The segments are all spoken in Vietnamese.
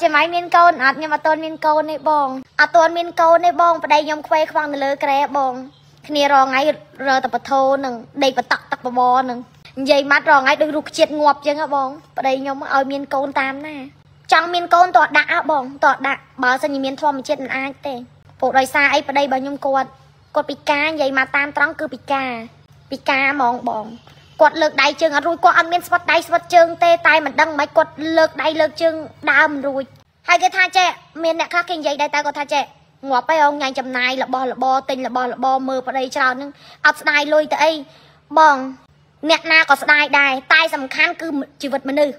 Chị máy miên câu nát nhưng mà tôn miên câu này bong. À tôn miên câu này bong và đây nhóm quay khoang lơ kè bong. Khi rò ngay rơ tập thô nưng, đây và tắc tắc bò nưng. Vậy mắt rò ngay đừng rụt chết ngọp chứ bong. Và đây nhóm ở miên câu tam nè. Chẳng miên câu tọt đã bong, tọt đã. Bảo sao nhìn miên thua mà chết ai tê. Bộ đòi xa ấy và đây bảo nhóm cột. Cột pika vậy mà tam trắng cứ pika. Pika mong bong. Quật lực đáy chừng à, rùi qua ăn miên spot chừng tê tay mình đăng máy quật lực đáy lực chừng đam rùi. Hai cái tha trẻ, miên nè khác kinh dây đây ta có tha trẻ. Ngọt bây ông nhanh chầm này là bò, tình là bò mơ vào đây chào nâng. Ất đài lôi tới bong, miệng na có đài, tay dầm khán cư chỉ vật mà nữ.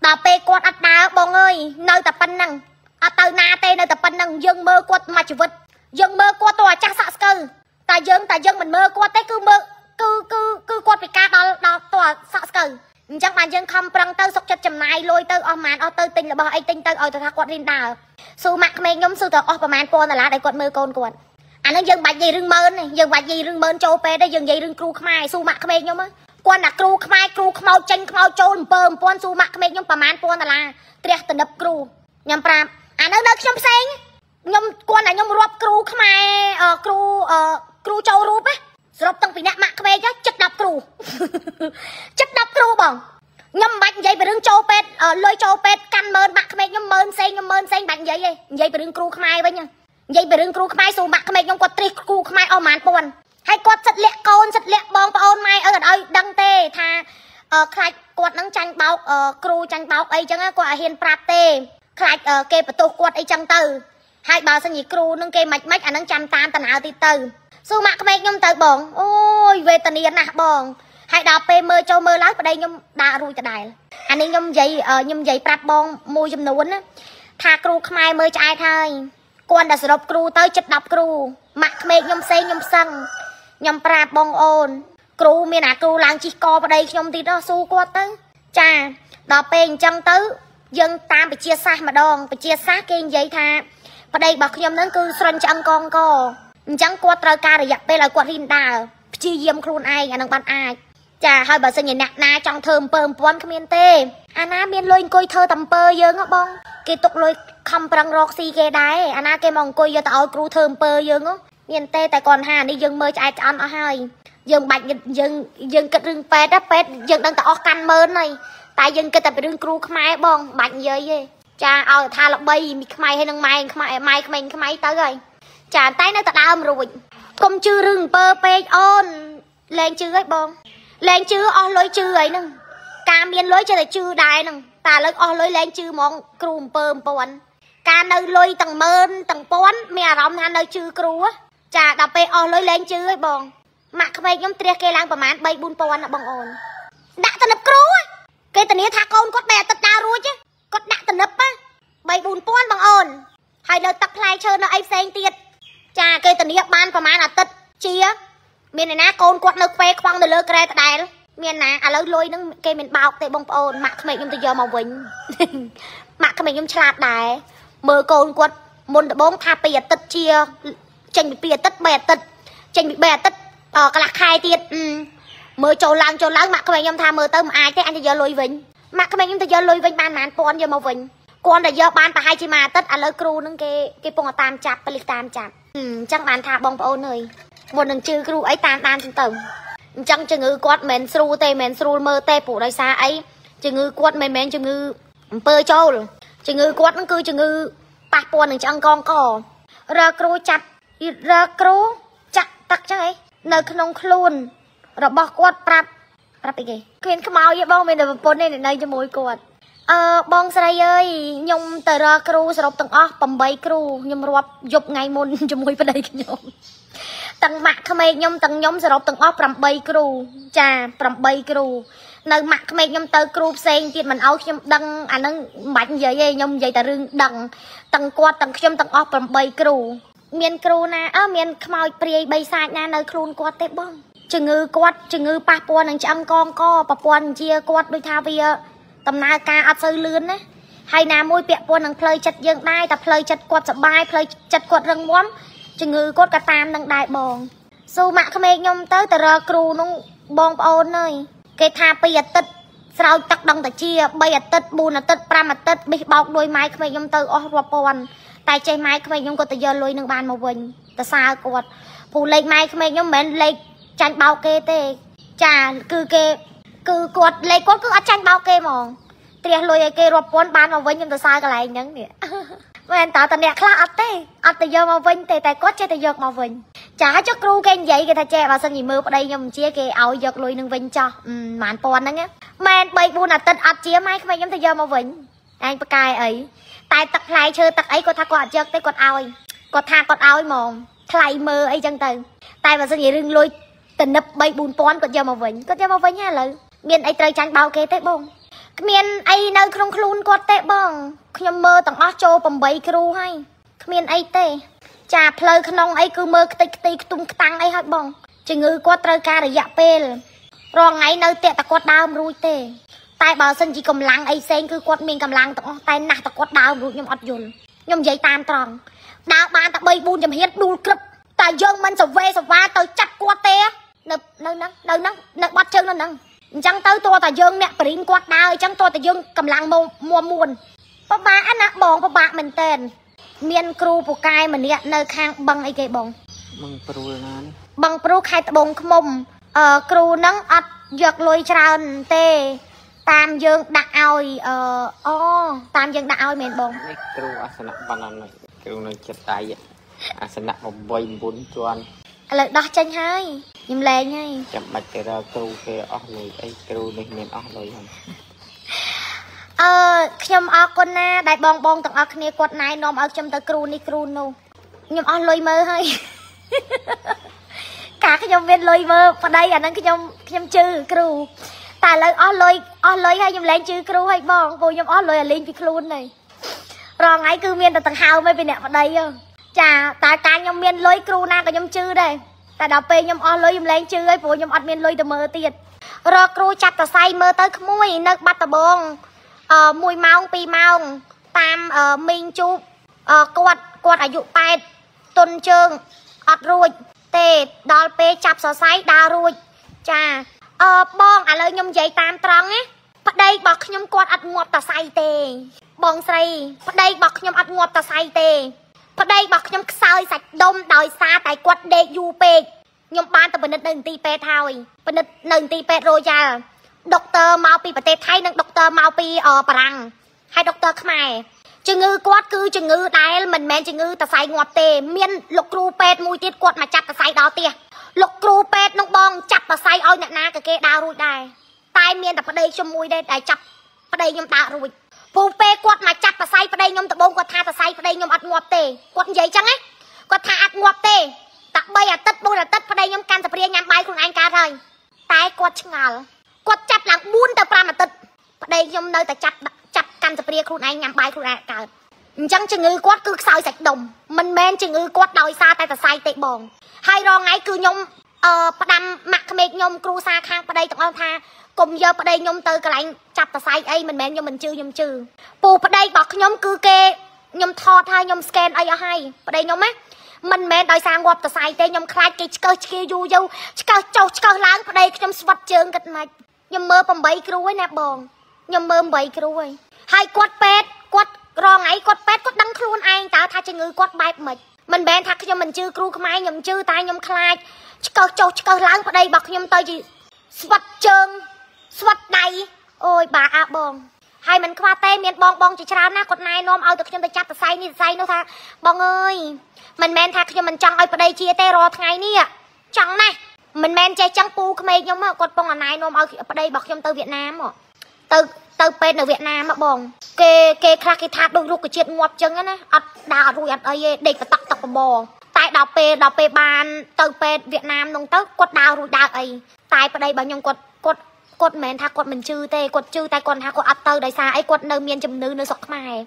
Đào bê quật ất đá bong ơi, nơi tập bân năng. Ất tờ na tê nơi tập bân năng, dương mơ quật mà chỉ vật. Dương mơ quật tòa chắc sạ cơ. Ta dương mình mơ quật tới cứ mơ. Cứ quật bị cá đó tòa sạ cờ chẳng bàn dân không prăng tơ sọc chặt chầm này lôi tơ o màn o tơ tinh là bò ấy tinh tơ ở thà quật riêng đào su mạc mày nhóm su tơ o màn con là lá để quật mơ con quật anh nói dân bạch gì rưng mơn này dân bạch gì rưng mơn châu pe đây dân gì rưng cru khmai su mạc mày nhóm á quan là cru khmai cru khmau chanh khmau trôn bơm quan su mạc mày nhóm màn con là triệt tận đập cru nhầm pram anh nói nhóm xanh nhóm quan là nhóm rộp cru khmai cru châu rúp á rộp tăng vì nát mạc mày chứ chất đập cru bỏng nhâm bạch dây về đường châu pet lôi châu pet căn mơn bạc mẹ nhâm mơn xanh bạch dây về đường cru khmai với nhá dây về đường cru khmai xù bạc mẹ nhâm quật tri cru khmai o màn pon hay quật sật lẹ con sật lẹ bong pon mai ở đây đăng tê tha khai quật nắng tranh báo cru tranh báo ấy chăng á quạ hiền prap tê khai kê bật tô quật ấy chăng từ hai bà sao nhỉ cru nâng kê mạch à nắng chăm tan tần áo tì từ xù bạc mẹ nhâm từ bỏng ôi về tần yên nè bỏng hai đào pe mơ châu mơ lái vào đây nhom đà ruồi cả đài anh ấy nhom giấy prap bong môi nhom nón á tha cru khmai mơ trai thay quan đã sập cru tới chật đập cru mặc mẹ nhom xây nhom sân nhom prap bong ôn cru miền à cru làng chỉ co vào đây nhom thì nó su qua tới cha đào pe chân tới dân tam bị chia xa mà đòn bị chia xa kinh giấy tha vào đây bọc nhom nón cứ sơn chân con co chẳng qua trời ca để dập pe là quạt rin đà chi yếm cru ai anh đang ban ai chà hai bà sinh nhị nạt na trong thơm bơm bón miên tê ana miên lôi côi thơ tầm pơ dơ ngó bông kê tục lôi khăm prăng róc xì kê đái ana kê mong côi dơ tao cru thơm pơ dơ ngó miên tê tại còn hà đi dưng mơ chạy ăn ở hai dưng bạch dưng cất rừng pet á pet dưng đang tao căn mơn này tại dưng cất tập rừng cru khmai bông bạch dơ dê chà ao tha lọc bay mi khmai hay nâng mai tới rồi chà tay nó tao đâm rồi công chư rừng pơ pet on lên chư ấy bông lên chư o lối chư ấy nưng ca miên lối cho là chư đài nưng ta lối o lối lên chư mong crum pơm pon ca nơi lôi tầng mơn tầng pon mẹ rong tha nơi chư cru á chà đập pe o lối lên chư ấy bong mặc khmai nhóm tre kê langប្រមាណ 3 4 pon á bong ồnដាក់ទៅ nấp cru áគេតនីថាកូនគាត់បែរទឹកដារួចទេគាត់ដាក់ទៅ nấp 3 4 pon បងអូនហើយនៅទឹកផ្លែឈើនៅអីផ្សេងទៀតចាគេតនីបានប្រមាណអាទិត្យជាmiền này ná con quật nước quay khoang từ lơ kè từ đài miền này à lơ lôi nâng cây miền bao tây bông ồn mặc cái mình từ giờ màu vĩnh mặc cái mình nhung chạp đài mờ con quật môn từ bông tha bìa tật chia tranh bị bìa tật bè tật tranh bị bè tật cái lạc hai tiệt mờ trầu lang mặc cái mình nhung tha mờ tơ mà ai thế anh từ giờ lôi vĩnh mặc cái mình nhung từ giờ lôi vĩnh ban màn con giờ màu vĩnh con từ giờ ban bà hai chi mà tật à lơ kêu nâng cái bông tam chạp bê lịch tam chạp chắc bàn tha bông ồn rồi một đằng chư cru ấy tan trên tầng chẳng chừng ngư quát mến sru tê mến sru mơ tê phủ đôi xa ấy chừng ngư quát mến chừng ngư pơ châu chừng ngư quát nó cứ chừng ngư bạc buồn đằng chẳng con cỏ rơ cru chặt tắc chắc ấy nơi khung khluôn rồi bỏ quát prap cái gì khuyên khăm ao vậy bông mình là bốn này nơi cho mối quạt bông sài ơi nhung từ rơ cru sọc từng ó bầm bay cru nhung rọp dục ngày môn cho mối vào đây nhung tầng mạc khmê nhom tầng nhom sọp tầng ó 8 cru cha 8 cru nơi mạc khmê nhom tơ cru pseng tiệt mình ôiខ្ញុំដឹងអានឹងមិនបាច់និយាយទេខ្ញុំនិយាយតែរឿងដឹងទាំងគាត់ទាំងខ្ញុំទាំងអស់8 cru មានគ្រូណាមានខ្មោចព្រាយ3សាច់ណានៅខ្លួនគាត់ទេបងជំងឺគាត់ជំងឺប៉ះពាល់នឹងឆ្អឹងកងកប្រព័ន្ធជាគាត់ដូចថាវាដំណើរការអត់សូវលឿនណាហើយណាមួយពាក់ព័ន្ធនឹងផ្លូវចិត្តយើងដែរតែផ្លូវចិត្តគាត់សុបាយផ្លូវចិត្តគាត់រឹងមាំchừng ngư cốt cả tam đang đại bòn su mạ không ai nhom tới từ rơ cru nung bong ôn nơi cái tha bây giờ tịch Sao tắc đông ta chia bay à tết buồn à tết pram à tết bị bọc đôi máy không phải nhung từ ở Hoa Pon tại chơi máy không phải nhung có từ giờ lôi nương bàn một mình ta xa cột phụ lấy máy không phải nhung mến lấy tranh bao kê tê trà cứ cột lấy cột cứ ăn tranh bao kê mòn tiền lôi kê Hoa Pon bàn một mình nhung ta xa cái này nhẫn nè mình tạo thành đẹp là ăn từ giờ một mình tê tại cốt chơi từ giờ một mình chả cho kêu cái vậy người ta che vào sân gì mưa ở đây nhung chia kê áo giật lôi nương vinh cho màn Pon đó nhé mẹ bây buồn là tận ạt chia máy không phải nhắm thời giờ mà vĩnh anh bắt cài ấy tại tật lại chơi tật ấy có thà quạt chơi tới quạt oi có thà quạt oi mòn thay mơ ấy chân từ tại và suy nghĩ rừng lôi tình nấp bây buồn Pon có giờ mà vĩnh nha lời miền ấy trời trắng bao kê tết bông miền ấy nơi không luôn quạt tết bông nhầm mơ tận áo châu bầm bấy kêu hay miền ấy tê chà plei khong ấy cứ mơ tê tung tăng ấy hết bông chỉ ngư quạt trời ca để dạ pê rồi ngày nơi tiệt ta quật đau rui tê, tai bảo sân chỉ cầm láng ấy sen cứ quật mình cầm láng tao tai nát ta quật đau rui nhom ọt yun nhom giấy tam tròn, đau bàn ta bay buôn nhom hiến đu cướp, ta dâng mình sờ ve tới chặt quật tê, nâng bắt chân nâng, chẳng tới to ta dâng mẹ prim quật đau, chẳng to ta dâng cầm láng mua muôn, bà anh nặng bòn bà bạc mình tên, miền cừu bù cai mình hiện nơi khang bằng ấy kệ bông, bằng cừu khai bông khom cừu nắng ắt giật lôi tràn tê tam dương đặt oi tam dương đặt oi miền bông cừu asana banana cừu nó chật tay asana bông bay bốn chuan là đo chân hay nhầm lề ngay chậm bạch cái ra cừu kia ở lối ấy cừu này miền ở lối không nhầm ở con na đại bông tặng ở kia quạt này nôm ở trong tới cừu ni cừu nô nhầm ở lối mơ hay cả cái nhóm viên lôi mơ vào đây anh cái nhóm chư cừu tại là lôi hay nhóm lên chư cừu hay bong cô nhóm lôi là lên chư luôn này rồi ngay cứ miên từ tầng hào mới về nè vào đây chà tại cả nhóm miên lôi cừu na cả nhóm chư đây tại đào pe nhóm lôi nhóm lên chư ấy phụ nhóm ọt miên lôi từ mơ tiệt rồi cừu chặt cả say mơ tới mũi nước bắt tờ bông mũi mau pi mau tam minh chu quạt ở dụ pai tuần chương ọt ruồi tê đo pe chập sờ sấy đa ruồi chà bong à lời nhom giấy tam trăng á bắt đây bọc nhom quạt ắt ngọt ta say tê bong say bắt đây bọc nhom ắt ngọt ta say tê bắt đây bọc nhom sơi sạch đom đòi xa tại quạt đê du pe nhom ban ta bình định nâng ti pe thôi bình định nâng ti pe rồi chà doctor mau pi bờ tê thay nâng doctor mau pi prang hay doctor khmer chừng ngư quát cứ chừng ngư đài mình men chừng ngư ta say ngọt tê miên lục cừu pet mùi tiết quạt mà chặt ta say đó tê lục cừu pet nông bong chặt ta say oi nẹt na cái kia đào ruồi đài tai miên ta vào đây cho mùi đây đài chặt vào đây nhom đào ruồi phù pet quạt mà chặt ta say vào đây nhom ta bông quạt tha ta say vào đây nhom ắt ngọt tê quạt giấy trắng ấy quạt tha ắt ngọt tê ta bay à tết bông là tết vào đây nhom can ta bia nhám bay cùng anh ca thôi tai quạt ngào quạt chặt là buôn ta pram mà tết vào đây nhom nơi ta chặt căn tập bia khuôn anh nhắm bài khuôn anh cả chẳng chừng ngư quát cứ sao sạch đồng mình men chừng ngư quát đòi xa tay ta sai tệ bòn hai ro ngay cứ nhom bắt đâm mặc mệt nhom cru xa khang vào đây tụi ông tha cùng giờ vào đây nhom từ cái lạnh chặt ta sai ấy mình men nhom mình chư pù vào đây bọc nhom cứ kê nhom thọt hai nhom scan ấy hay vào đây nhom á mình men đòi sang quạt ta sai tệ nhom khai cái kia du chơ láng vào đây nhom vật chương kịch mà nhom mơ bầm bấy cru ấy nè bòn nhom mơ bầy cru ấy hai quạt pet quạt rong ấy quạt pet quạt đắng khuôn anh ta tha cho người quạt bài mình bèn thắc cho mình chưa kêu mai nhầm chưa tai nhầm khai chơ láng vào đây bọc nhầm tới gì sọt chân sọt đầy ôi bà à bong hai mình qua tê miền bong chỉ trao na quạt này nom ao được nhầm tới chặt tới say nè say nó tha bong ơi mình bèn thắc cho mình chẳng ơi vào đây chia tê rò ngày nè chẳng này mình bèn chơi chẳng pu khmê nhầm quạt bong ở này nom ao vào đây bọc nhầm tới Việt Nam hả từ bên ở Việt Nam mà bòn kê khạc cái tháp đôi lúc cái chuyện ngọt chân á nè ọt đào rồi ọt ấy để phải tắc bò tại đào pe bàn từ bên Việt Nam nông tớ quật đào rồi đào ấy tại vào đây bao nhiêu quật mền thà quật mình chư tê quật chư tại còn thà quật ọt tơ đời xa ấy quật nơi miền chấm nứ nơi sọc khmer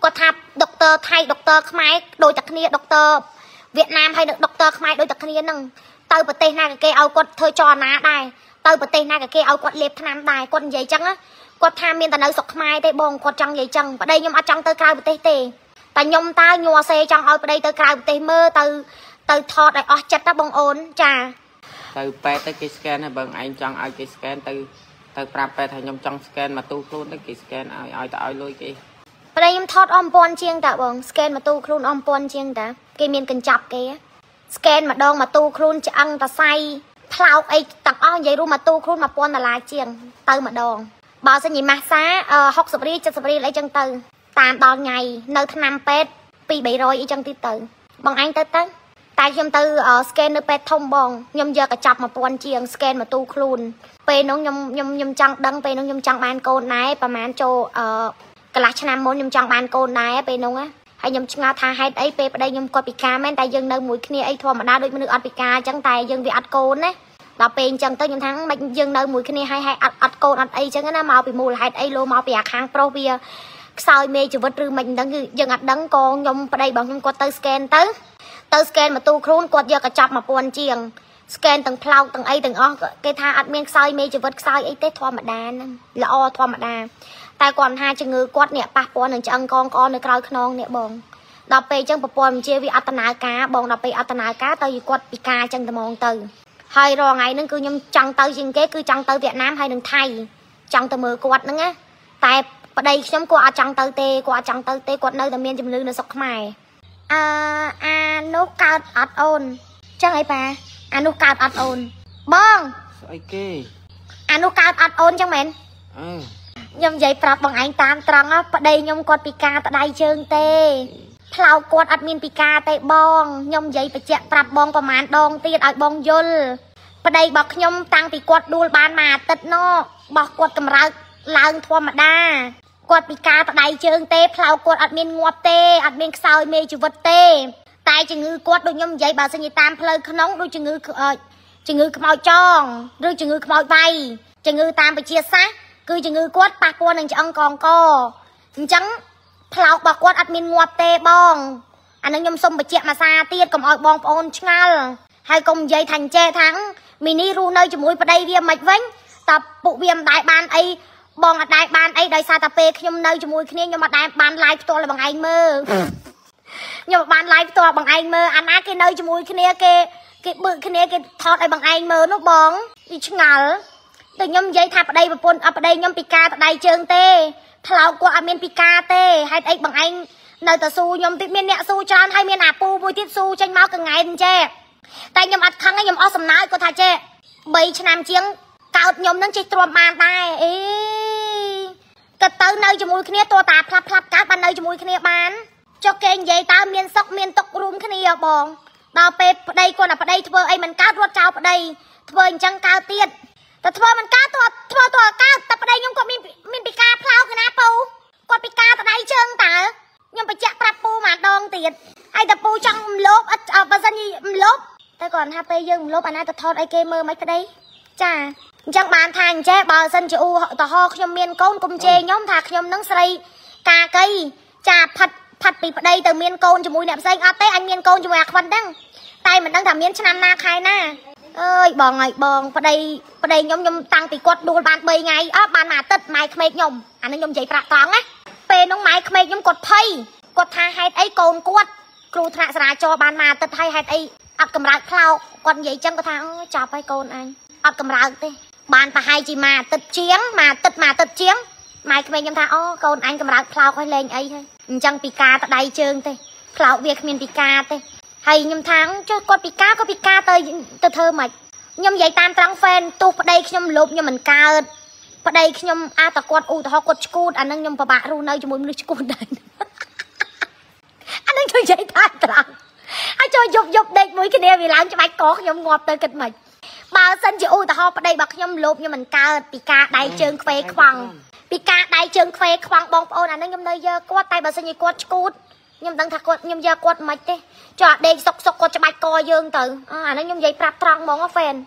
quật tháp doctor thay doctor khmer đôi tắc nia doctor Việt Nam hay được doctor khmer đôi tắc nia nâng từ bờ tây na cái kê ao quật thôi cho ná đài từ bờ tây na cái kê ao quật lép tham đài quật giấy trắng á quạt tham miên ta nấu sọc mai tây bông quạt trăng dây trăng và đây nhom ăn trăng tới cài bút tê tê ta nhom ta nhòa xe trăng ở đây tới cài bút tê mơ từ thọt lại chặt ta bông ổn trà từ pe tới cái scan này bằng anh trăng ai cái scan từ Thầy Pháp về thầy nhóm trong scan mà tu khuôn đấy kì scan ai lôi kì. Ở đây nhóm thót ôm bôn chiêng ta bóng, scan mà tu khuôn ôm bôn chiêng ta. Kì miền cần chọc kì á. Scan mà đông mà tu khuôn chứ ăn ta say. Phlao ấy tập ơn vậy luôn mà tu khuôn mà bôn là lá chiêng. Tư mà đông. Bảo sẽ nhìn mát xá, học sập ri, chất sập ri lấy chân tư. Tạm đo ngày, nơi tháng 5 pet, bị bày rồi ý chân tư tư. Bọn anh tới tới. Tại nhóm tư scan nơi pet thông bóng. Nhóm giờ cả chọc mà bôn chiêng, scan mà tu khuôn. Pê nó nhom chăng đăng pê nó nhom chăng ban côn này, bà mán cho cái lá chanh môn nhom chăng ban côn này, pê nó á, hay nhom ngao tha hay đấy pê đây nhom coi pika men tại dân nơi mũi kia ấy thua mà đa đôi mới được ăn pika chẳng tại dân vì ăn côn đấy, là pê chẳng tới nhom tháng bệnh dân nơi mũi kia hay hay ăn côn ăn ấy chẳng nó mau bị mù là hay ấy lô mau bị hàng pro bia sao mê chịu vật rư mình đang dân ăn đắng con nhom đây bằng nhom coi tới scan mà tu khôn quạt giờ cả chọc mà buồn chiềng scan từng plau từng ấy từng o cái tha admin sai mê chữ vật sai ấy tết thua mà đàn là o thua mà đàn tài còn hai chữ ngư quát nè pa po nè chân con nè còi khnon nè bong đập pe chân pa po chia vi atana cá bong đập pe atana cá tới quát pika chân tầm mong từ hay rồi ngày nưng cứ nhom chăng tới riêng kế cứ chăng tới Việt Nam hay đừng thay chăng tới mưa quát nưng á tại ở đây nhóm quạt chăng tới tê quạt chăng tới tê quạt nơi tầm miền chùm lư nó sọc mày a nó cao ắt ôn chắc ấy bà anu cao ắt ôn bong ai kì anu cao ắt ôn chẳng mến nhom giấy phạt bằng anh tam trăng á đây nhom quạt pika tại đây chương tê plau quạt admin pika tê bong nhom giấy phải chẹt phạt bong và màn đong tiền ở bong yul đây bọc nhom tăng thì quạt đuôi bàn mà tết nó bọc quạt cầm rau lang thua mà đa quạt pika tại đây chương tê plau quạt admin ngọt tê admin soi mê chữ vật tê tại chừng ngư quát đôi nhóm vậy bà sẽ như tam phơi nóng đôi chừng ngư màu tròn đôi chừng ngư màu bay chừng ngư tam bị chia sát cứ chừng ngư quát bạc quân anh chọn còn co trắng phao bạc quân admin ngoặt tê bong anh em nhóm xung bị chia mà xa tiết còn ỏi bong ôn chăng hai công dây thành che thắng mini ru nơi chùm mũi vào đây viêm mạch vĩnh tập bộ viêm đại ban ấy bong ở đại ban ấy đời xa tập pe nhóm nơi chùm mũi kia nhóm ở đại ban like tôi là bằng anh mơ nhưng mà bạn live to bằng anh mơ anh á cái nơi cho mùi cái bự cái thọt ấy bằng anh mơ nó bóng đi chứ ngờ từ nhóm giấy thạp ở đây và pôn ở đây nhóm pika tại đây chương tê thảo của admin pika tê hay ấy bằng anh nơi tờ su nhóm tiếp miên nẹ su cho anh hay miên apu vui tiết su tranh máu cả ngày anh chê tại nhóm ăn khăn ấy nhóm ớt sầm nái của thà chê bây cho nam chiến cao nhóm đang chơi trộm màn tay ý cất tới nơi cho mùi kia to tạp plap plap các bạn nơi cho mùi kia bán cho kênh vậy ta miền sóc miền tộc luôn cái này bong đào pe đây con là đây thưa ấy mình cá ruột cháo đây thưa anh chăng cao tiền ta thưa mình cá thua cao ta đây nhưng còn mình bị cá phao cái na pù còn bị cá đây chương ta nhưng bị chạm prap pù mà đong tiền ai ta pù trong lốp ở bao giờ như lốp ta còn hp dương lốp anh ta thọt ai kê mơ mấy cái đấy chà chẳng bàn thành che bao dân chịu họ ta ho trong miền côn cùng chê nhóm thạc trong nắng sấy cà cây trà phật thật bị đây từ miền côn cho mũi nẹp xanh à, anh miền côn cho mày khoan đăng tay mình đang thả miền chăn na khai na ơi bòn này bòn vào đây nhom tăng thì quật đuôi bàn bầy ngày á bàn mà tật mày khmê nhom anh ấy nhom giấy phạt toán á pe nóng mày khmê nhom quật phay quật tha hay ấy côn quật kêu thạ ra cho bàn mà tật hay hay ấy ắt cầm ráo khao còn vậy chân có thằng chọc hay côn anh ắt cầm ráo thế bàn ta hay chỉ mà tật chiến mà tật chiến mày khmê nhom tha ô côn anh cầm ráo khao coi lên ấy thôi chẳng pika tại đây chương tê phao việc miền pika tê hay nhom tháng cho con pika tới thơ mày nhom giấy tan trắng phèn tu vào đây nhom lốp nhom mình cao vào đây nhom a ta quạt u ta ho quạt cút anh đang nhom bà bạ ru nơi cho mùi nước cút đây anh đang chơi giấy tan trắng anh chơi dục địch mũi cái đeo vì làm cho mày có nhom ngọt tới kịch mày bà sân chị u ta ho vào đây bạc nhom lốp nhom mình cao pika đại chương phê khoằng pika đại chương khoe khoang bong ôn anh nhóm nơi giờ quát tay bà sinh như quát cút nhóm đang thạc quát nhóm giờ quát mạch đi cho đây sọc quát cho bạch co dương tử anh nhóm giấy prap trăng bong ở phèn